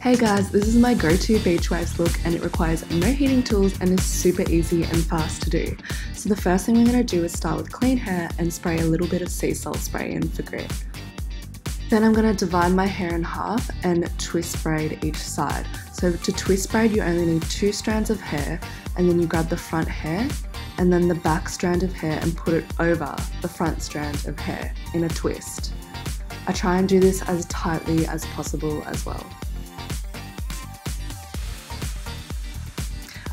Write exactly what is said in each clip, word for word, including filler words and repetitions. Hey guys, this is my go-to beach waves look and it requires no heating tools and is super easy and fast to do. So the first thing we're going to do is start with clean hair and spray a little bit of sea salt spray in for grit. Then I'm going to divide my hair in half and twist braid each side. So to twist braid you only need two strands of hair, and then you grab the front hair and then the back strand of hair and put it over the front strand of hair in a twist. I try and do this as tightly as possible as well.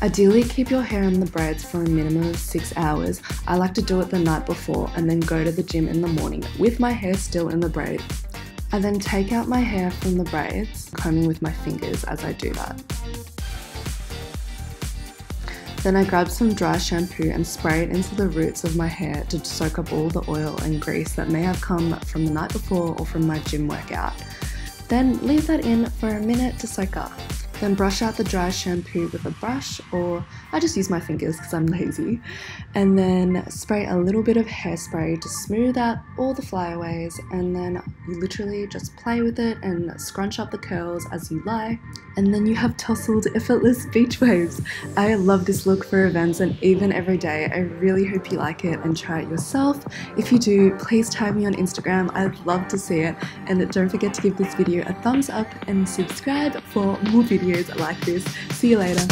Ideally keep your hair in the braids for a minimum of six hours. I like to do it the night before and then go to the gym in the morning with my hair still in the braids. I then take out my hair from the braids, combing with my fingers as I do that. Then I grab some dry shampoo and spray it into the roots of my hair to soak up all the oil and grease that may have come from the night before or from my gym workout. Then leave that in for a minute to soak up. Then brush out the dry shampoo with a brush, or I just use my fingers because I'm lazy, and then spray a little bit of hairspray to smooth out all the flyaways, and then you literally just play with it and scrunch up the curls as you like, and then you have tousled effortless beach waves. I love this look for events and even every day. I really hope you like it and try it yourself. If you do, please tag me on Instagram, I'd love to see it, and don't forget to give this video a thumbs up and subscribe for more videos like this. See you later.